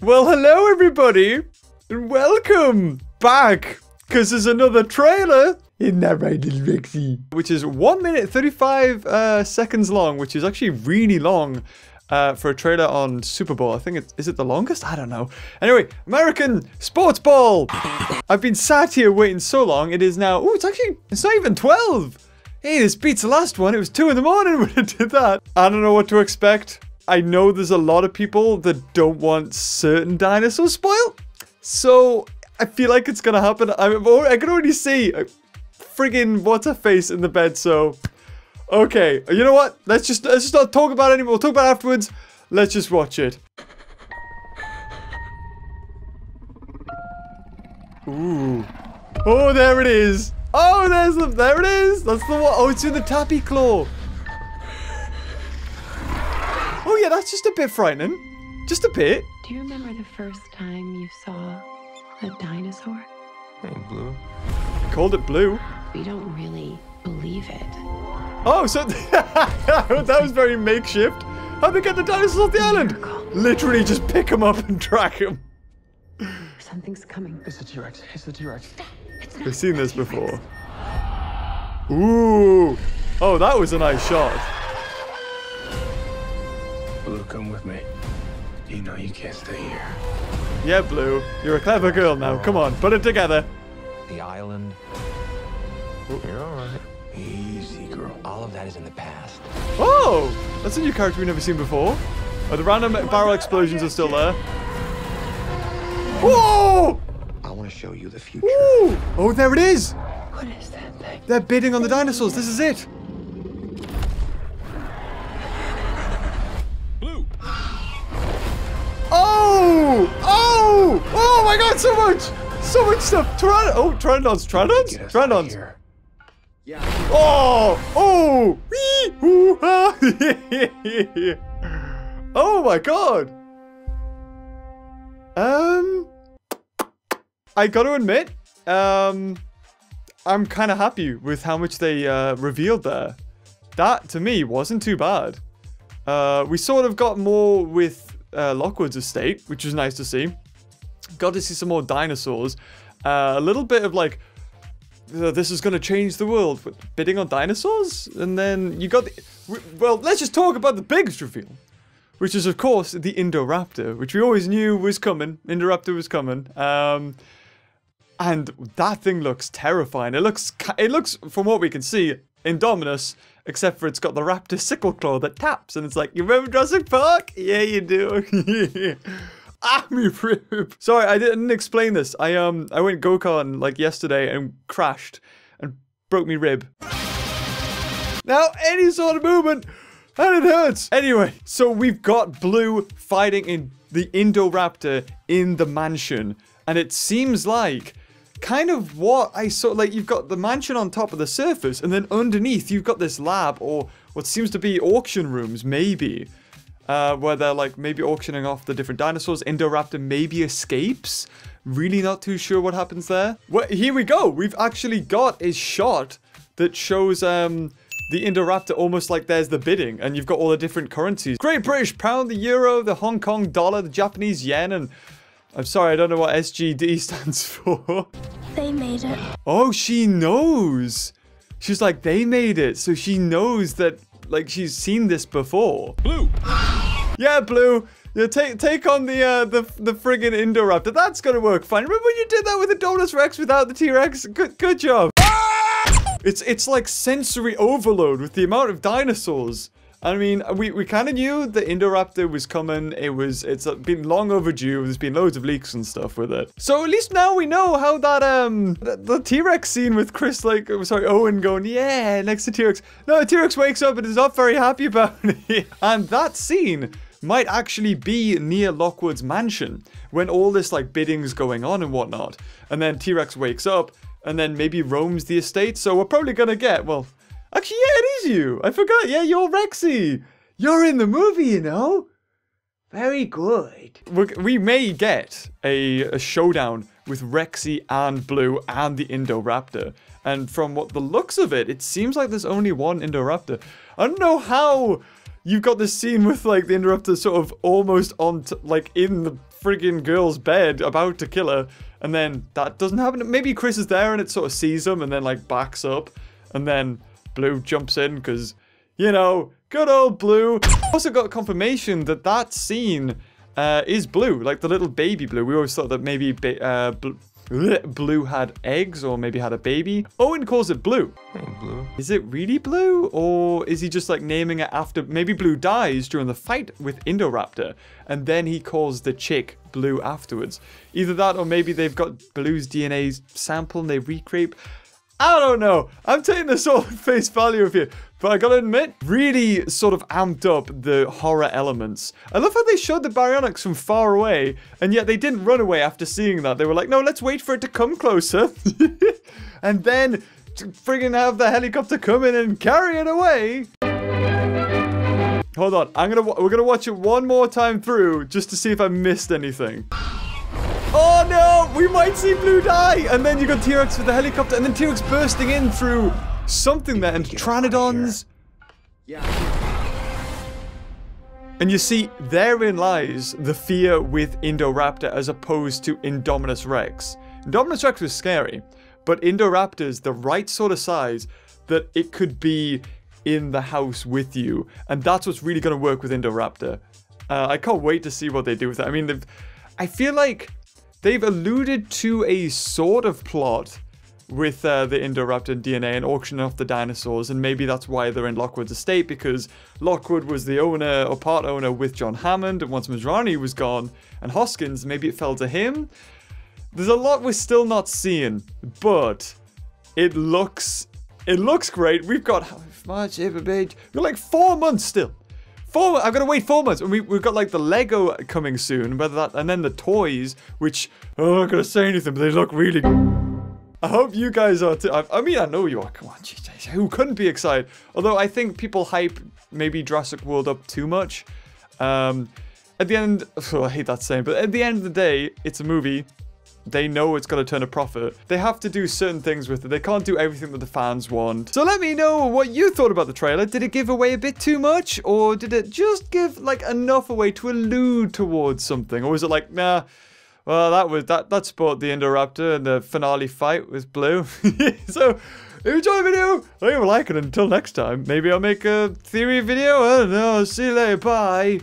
Well, hello everybody, and welcome back, because there's another trailer in that right is Rexy, which is 1 minute 35 seconds long, which is actually really long for a trailer on Super Bowl. I think is it the longest? I don't know. Anyway, American Sports Bowl. I've been sat here waiting so long. It is now, oh, it's not even 12. Hey, this beats the last one. It was 2 in the morning when I did that. I don't know what to expect. I know there's a lot of people that don't want certain dinosaurs spoiled, so I feel like it's gonna happen. I can already see a friggin' what's-her-face in the bed, so... Okay, you know what? Let's just not talk about it anymore. We'll talk about it afterwards. Let's just watch it. Ooh. Oh, there it is. Oh, there it is. That's the one. Oh, it's in the tappy claw. Oh yeah, that's just a bit frightening. Just a bit. Do you remember the first time you saw a dinosaur? Hey, Blue. I called it Blue. We don't really believe it. Oh, so that was very makeshift. How'd they get the dinosaurs off the island? Literally just pick them up and track them. Something's coming. It's the T-Rex. It's the T-Rex. We've seen this before. Ooh. Oh, that was a nice shot. Blue, come with me. You know you can't stay here. Yeah, Blue. You're a clever girl now. Come on, put it together. The island. Ooh. You're all right. Easy, girl. All of that is in the past. Oh! That's a new character we've never seen before. Oh, the random barrel explosions are still there. Whoa! I want to show you the future. Ooh! Oh, there it is! What is that thing? They're bidding on the dinosaurs. This is it. Oh! Oh my god, so much! So much stuff! Pteranodons! Yeah. Oh! Oh! Wee! Hoo, ha. Oh my god! I gotta admit, I'm kinda happy with how much they revealed there. That, to me, wasn't too bad. We sort of got more with Lockwood's estate, which was nice to see. Got to see some more dinosaurs. A little bit of like, this is going to change the world, but bidding on dinosaurs? And then you got the... Well, let's just talk about the biggest reveal, which is, of course, the Indoraptor, which we always knew was coming. Indoraptor was coming. And that thing looks terrifying. It looks, from what we can see, Indominus, except for it's got the raptor sickle claw that taps, and it's like, you remember Jurassic Park? Yeah, you do. Ah, me rib. Sorry, I didn't explain this. I went go-karting like yesterday and crashed and broke me rib. Now, any sort of movement, and it hurts. Anyway, so we've got Blue fighting in the Indoraptor in the mansion, and it seems like kind of what I saw, like you've got the mansion on top of the surface, and then underneath you've got this lab or what seems to be auction rooms, maybe, where they're like maybe auctioning off the different dinosaurs. Indoraptor maybe escapes. Really not too sure what happens there. Well, here we go. We've actually got a shot that shows the Indoraptor almost like there's the bidding, and you've got all the different currencies: Great British Pound, the Euro, the Hong Kong dollar, the Japanese yen, and I'm sorry, I don't know what SGD stands for. They made it. Oh, she knows. She's like, they made it. So she knows that, like, she's seen this before. Blue. Yeah, Blue. Yeah, take on the friggin' Indoraptor. That's gonna work fine. Remember when you did that with the Indominus Rex without the T-Rex? Good job. It's like sensory overload with the amount of dinosaurs. I mean, we kind of knew the Indoraptor was coming. It's been long overdue. There's been loads of leaks and stuff with it. So at least now we know how that, the T-Rex scene with Chris, like, sorry, Owen going, yeah, next to T-Rex. No, T-Rex wakes up and is not very happy about it. And that scene might actually be near Lockwood's mansion when all this, like, bidding's going on and whatnot. And then T-Rex wakes up and then maybe roams the estate. So we're probably gonna get, well... Actually, yeah, it is you. I forgot. Yeah, you're Rexy. You're in the movie, you know. Very good. We may get a showdown with Rexy and Blue and the Indoraptor. And from what the looks of it, it seems like there's only one Indoraptor. I don't know how you've got this scene with, like, the Indoraptor sort of almost on, like, in the friggin' girl's bed about to kill her, and then that doesn't happen. Maybe Chris is there and it sort of sees him and then like backs up, and then Blue jumps in because, you know, good old Blue. Also got confirmation that that scene is Blue, like the little baby Blue. We always thought that maybe Blue had eggs or maybe had a baby. Owen calls it Blue. Hey, Blue. Is it really Blue, or is he just like naming it after? Maybe Blue dies during the fight with Indoraptor and then he calls the chick Blue afterwards. Either that, or maybe they've got Blue's DNA sample and they recreate. I don't know. I'm taking this all at face value of you, but I gotta admit, really sort of amped up the horror elements. I love how they showed the Baryonyx from far away, and yet they didn't run away after seeing that. They were like, no, let's wait for it to come closer, and then friggin' have the helicopter come in and carry it away. Hold on, we're gonna watch it one more time through just to see if I missed anything. Oh no! We might see Blue die! And then you got T-Rex with the helicopter, and then T-Rex bursting in through something there, and Pteranodons. Yeah. And you see, therein lies the fear with Indoraptor as opposed to Indominus Rex. Indominus Rex was scary, but Indoraptor's the right sort of size that it could be in the house with you. And that's what's really going to work with Indoraptor. I can't wait to see what they do with that. I mean, I feel like they've alluded to a sort of plot with the Indoraptor DNA and auctioning off the dinosaurs, and maybe that's why they're in Lockwood's estate, because Lockwood was the owner or part owner with John Hammond, and once Majrani was gone and Hoskins, maybe it fell to him. There's a lot we're still not seeing, but it looks great. We've got March, April, May. We're like 4 months still. I've got to wait 4 months, and we've got like the Lego coming soon, and then the toys, which I'm not gonna say anything, but they look really. I hope you guys are too. I mean, I know you are. Come on, Jesus, who couldn't be excited? Although I think people hype maybe Jurassic World up too much. At the end, oh, I hate that saying, but at the end of the day, it's a movie. They know it's going to turn a profit. They have to do certain things with it. They can't do everything that the fans want. So let me know what you thought about the trailer. Did it give away a bit too much? Or did it just give like enough away to allude towards something? Or was it like, nah, well, that sport the Indoraptor and the finale fight with Blue. So if you enjoyed the video, leave a like, and until next time, maybe I'll make a theory video. I don't know. See you later. Bye.